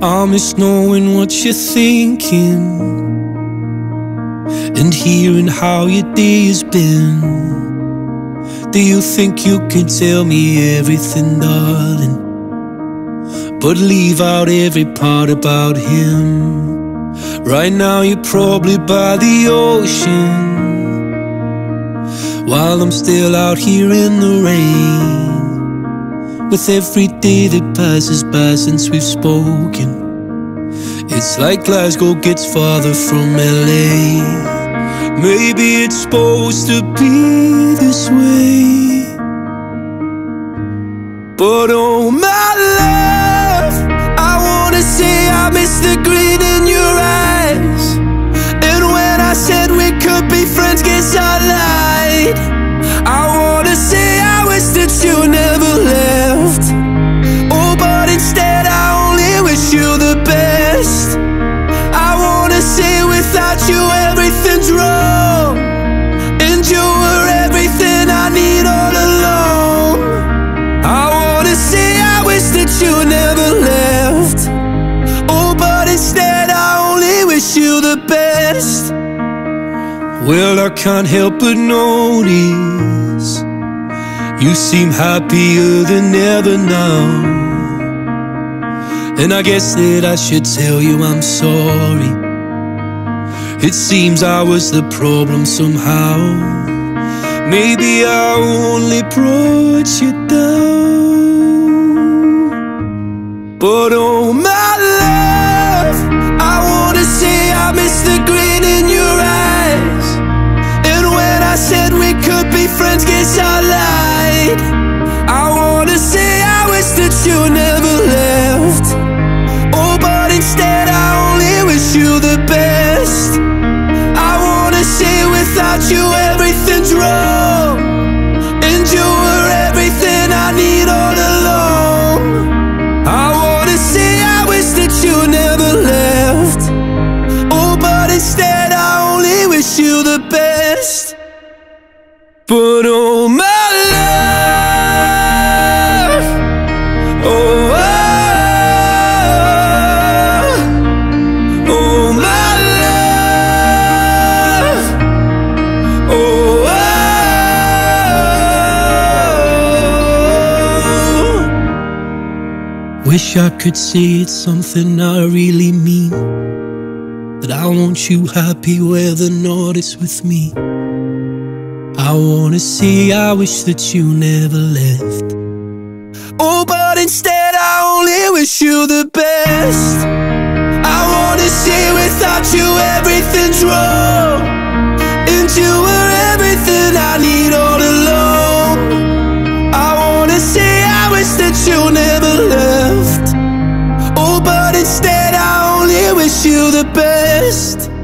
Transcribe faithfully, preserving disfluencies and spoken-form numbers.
I miss knowing what you're thinking and hearing how your day has been. Do you think you can tell me everything, darling, but leave out every part about him? Right now you're probably by the ocean, while I'm still out here in the rain. With every day that passes by since we've spoken, it's like Glasgow gets farther from L A. Maybe it's supposed to be this way, but oh my love, I wanna say I miss the green in your eyes. And when I said we could be friends, guess I lied. I wanna say I wish that you never left. Well, I can't help but notice you seem happier than ever now, and I guess that I should tell you I'm sorry. It seems I was the problem somehow. Maybe I only brought you down, but oh my love, I wanna say I miss the green in your eyes. Said we could be friends, guess I lied. I wanna say I wish that you never left. Oh, but instead I only wish you the best. I wanna say without you everything's wrong, and you were everything I need all along. I wanna say I wish that you never left. Oh, but instead I only wish you the best. But oh my love, oh, oh, oh my love, oh, oh. Wish I could say it's something I really mean, that I want you happy where the north is with me. I wanna say I wish that you never left. Oh, but instead I only wish you the best. I wanna say without you everything's wrong, and you were everything I need all along. I wanna say I wish that you never left. Oh, but instead I only wish you the best.